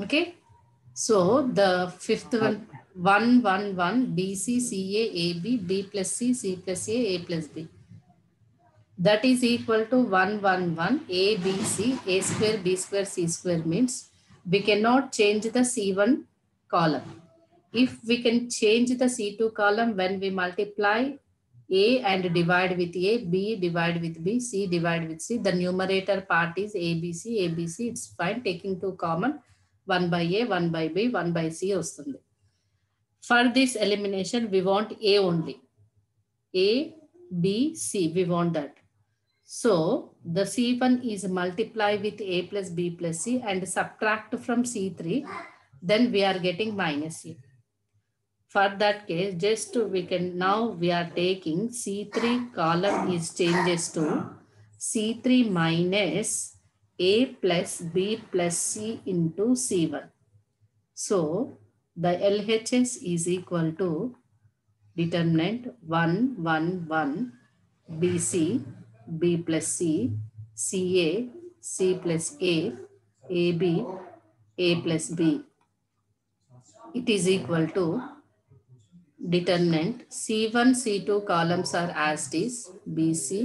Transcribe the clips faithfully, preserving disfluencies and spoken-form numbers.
Okay. So the fifth one, one, one, one, B, C, C, A, A, B, B plus C, C plus A, A plus B. That is equal to one, one, one, A, B, C, A square, B square, C square means we cannot change the C one column. If we can change the C two column, when we multiply A and divide with A, B divide with B, C divide with C, the numerator part is A, B, C, A, B, C, it's fine, taking two common. one by A, one by B, one by C. For this elimination, we want A only. A, B, C, we want that. So the C one is multiply with A plus B plus C and subtract from C three. Then we are getting minus A. For that case, just we can, now we are taking C three column is changes to C three minus A plus B plus C into C one. So the L H S is equal to determinant one, one, one, B C, B plus C, C A, C plus A, A B, A plus B. It is equal to determinant C one, C two columns are as is B C,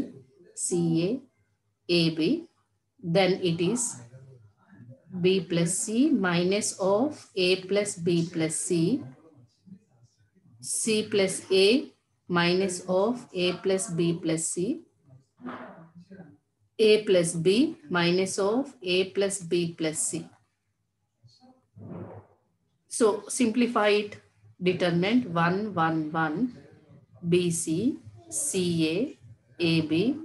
C A, A B. Then it is B plus C minus of A plus B plus C, C plus A minus of A plus B plus C, A plus B minus of A plus B plus C. So simplify it, determinant one, one, one, B C, C A, A B,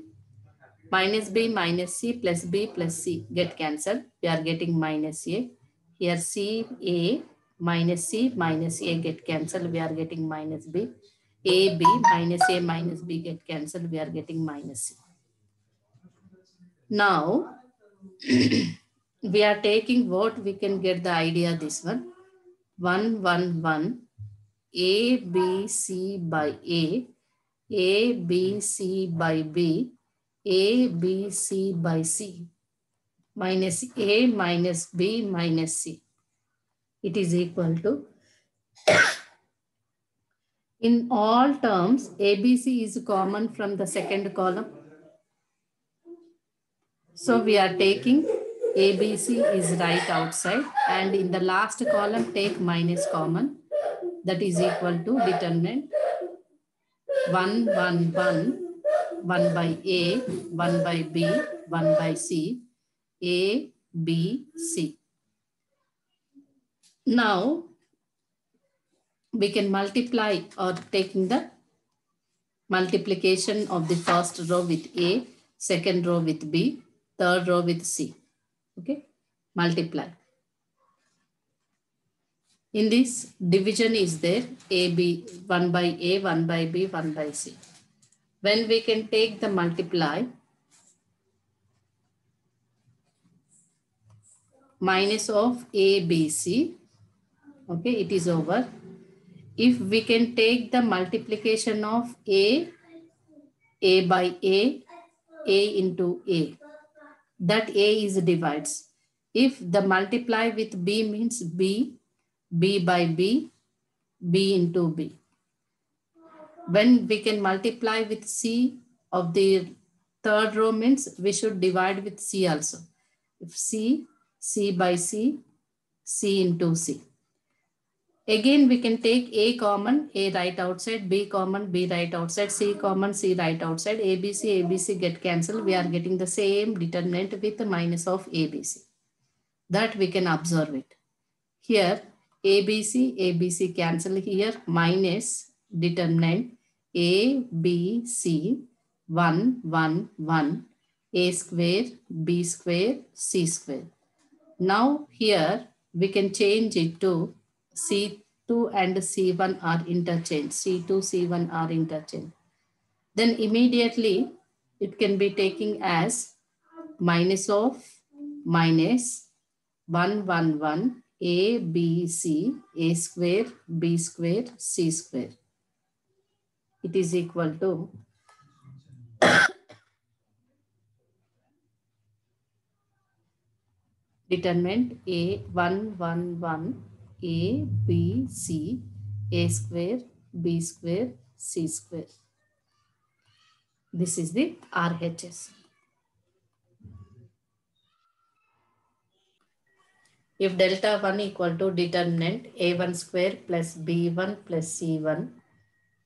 minus B minus C plus B plus C get cancelled. We are getting minus A. Here C, A, minus C, minus A get cancelled. We are getting minus B. A, B, minus A, minus B get cancelled. We are getting minus C. Now, we are taking what we can get the idea this one. one, one, one, A, B, C by A, A, B, C by B, A, B, C by C, minus A, minus B, minus C. It is equal to, in all terms, A B C is common from the second column. So we are taking A B C is right outside, and in the last column, take minus common. That is equal to determinant one, one, one. one by A, one by B, one by C, A, B, C. Now, we can multiply or taking the multiplication of the first row with A, second row with B, third row with C. Okay, multiply. In this, division is there, A, B, one by A, one by B, one by C. When we can take the multiply, minus of A B C, okay, it is over. If we can take the multiplication of A, A by A, A into A, that A is divides. If the multiply with B means B, B by B, B into B. When we can multiply with C of the third row means we should divide with C also. If C, C by C, C into C. Again, we can take A common, A right outside, B common, B right outside, C common, C right outside, A B C, A B C get cancelled. We are getting the same determinant with the minus of A B C. That we can observe it. Here, A B C, A B C cancel here, minus determinant A, B, C, one, one, one, A square, B square, C square. Now here we can change it to C two and C one are interchanged. C two, C one are interchanged. Then immediately it can be taken as minus of minus one, one, one, A, B, C, A square, B square, C square. It is equal to Determinant A one, one, one, A, B, C, A square, B square, C square. This is the R H S. If delta one equal to determinant A one square plus B one plus C one,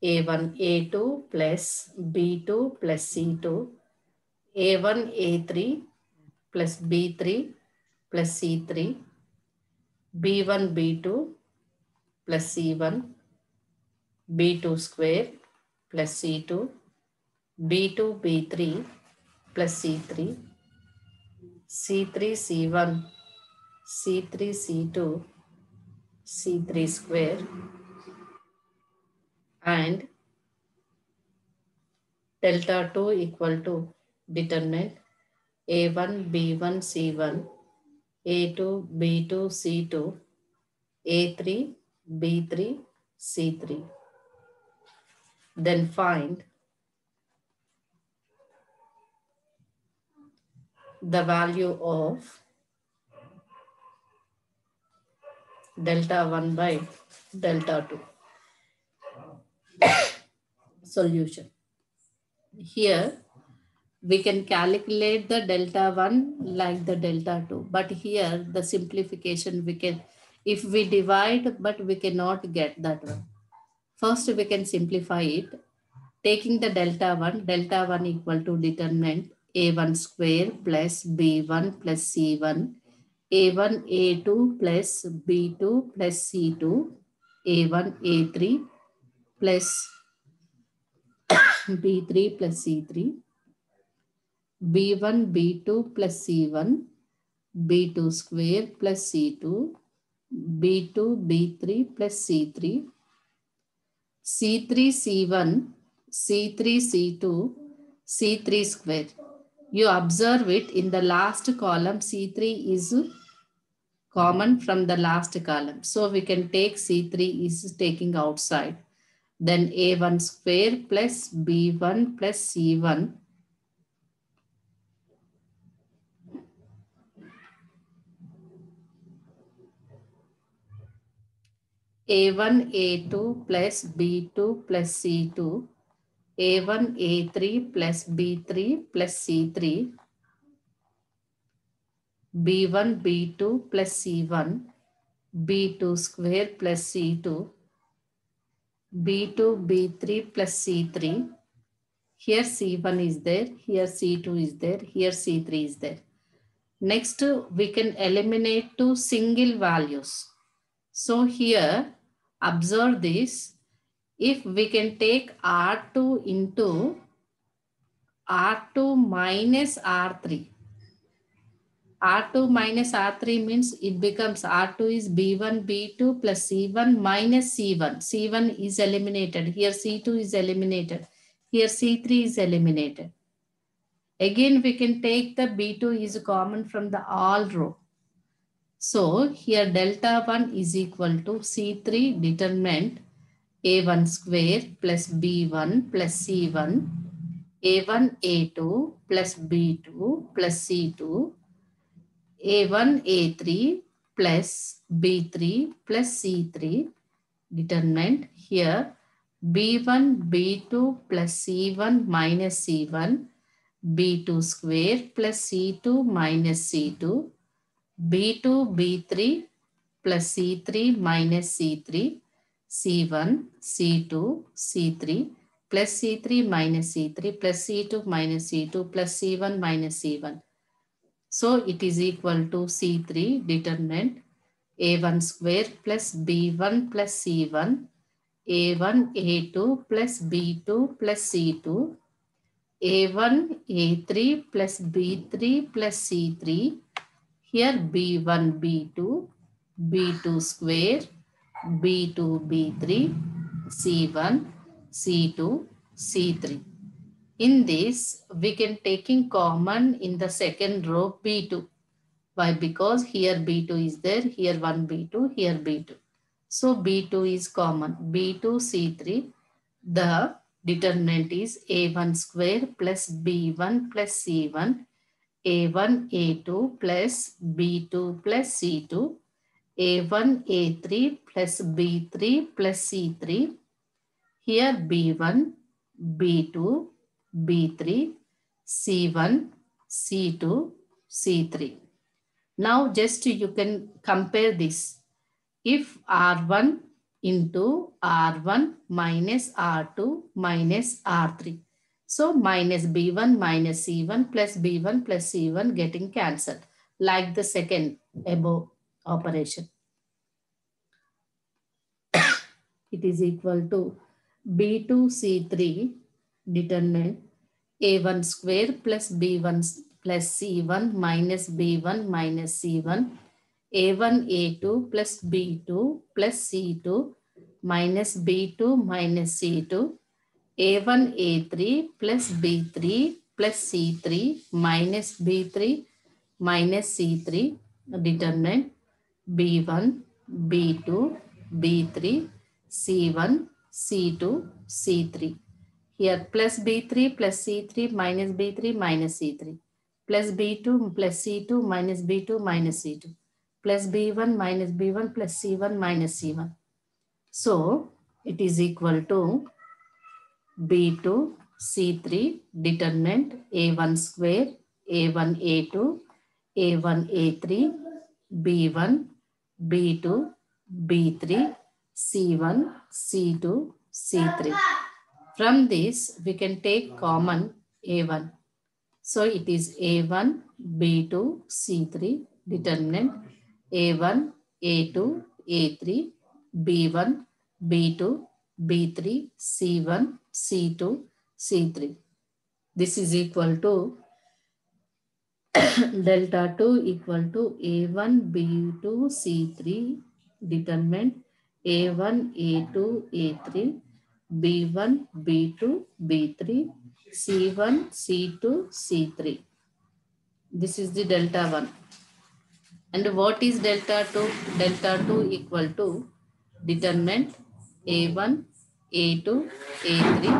A one A two plus B two plus C two, A one A three plus B three plus C three, B one B two plus C one, B two square plus C two, B two B three plus C three, C three C one, C three C two, C three square, and delta two equal to determinant A one B one C one, A two B two C two, A three B three C three. Then find the value of delta one by delta two. Solution. Here we can calculate the delta one like the delta two, but here the simplification we can, if we divide, but we cannot get that one. First we can simplify it, taking the delta one, delta one equal to determinant A one square plus B one plus C one, A one A two plus B two plus C two, A one A three plus B three plus C three, B one B two plus C one, B two square plus C two, B two B three plus C three, C three C one, C three C two, C three square. You observe it in the last column, C three is common from the last column. So we can take C three is taking outside. Then A one square plus B one plus C one. A one A two plus B two plus C two. A one A three plus B three plus C three. B one B two plus C one. B two square plus C two. B two B three plus C three. Here C one is there. Here C two is there. Here C three is there. Next we can eliminate two single values. So here observe this. If we can take R two into R two minus R three. R two minus R three means it becomes R two is B one, B two plus C one minus C one. C one is eliminated. Here C two is eliminated. Here C three is eliminated. Again, we can take the B two is common from the all row. So here delta one is equal to C three determinant A one square plus B one plus C one, A one A two plus B two plus C two, A one A three plus B three plus C three, determinant here B one B two plus C one minus C one, B two square plus C two minus C two, B two B three plus C three minus C three, C one C two C three plus C three minus C three plus C two minus C two plus C one minus C one. So it is equal to C three determinant A one square plus B one plus C one, A one A two plus B two plus C two, A one A three plus B three plus C three, here B one B two, B two square, B two B three, C one C two C three. In this, we can taking common in the second row B two. Why? Because here B two is there, here one B two, here B two. So B two is common, B two C three. The determinant is A one square plus B one plus C one, A one A two plus B two plus C two, A one A three plus B three plus C three. Here B one, B two, B three, C one, C two, C three. Now just you can compare this. If R one into R one minus R two minus R three. So minus B one minus C one plus B one plus C one getting cancelled, like the second above operation. It is equal to B two C three determinant A one square plus B one plus C one minus B one minus C one, A one A two plus B two plus C two minus B two minus C two, A one A three plus B three plus C three minus B three minus C three, determinant B one, B two, B three, C one, C two, C three. Here plus B three plus C three minus B three minus C three, plus B two plus C two minus B two minus C two, plus B one minus B one plus C one minus C one. So it is equal to B two C three determinant A one square, A one A two, A one A three, B one, B two, B three, C one, C two, C three. From this we can take common A one. So it is A one B two C three determinant A one A two A three, B one B two B three, C one C two C three. This is equal to delta two equal to A one B two C three determinant A one A two A three, B one B two B three, C one C two C three. This is the delta one. And what is delta two? Delta two equal to determinant A one A two A three,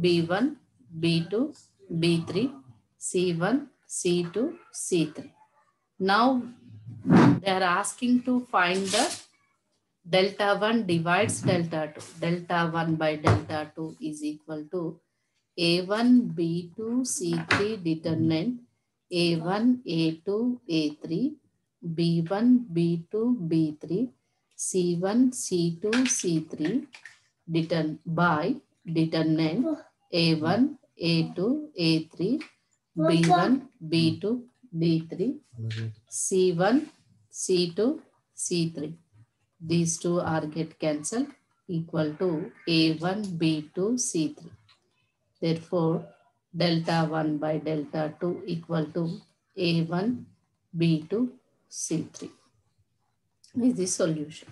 B one B two B three, C one C two C three. Now they are asking to find the delta one divides delta two. Delta one by delta two is equal to A one B two C three determinant A one A two A three, B one B two B three, C one C two C three determined by determinant A one A two A three, B one B two B three, C one C two C three. These two are get cancelled, equal to A one B two C three. Therefore delta one by delta two equal to A one B two C three is the solution.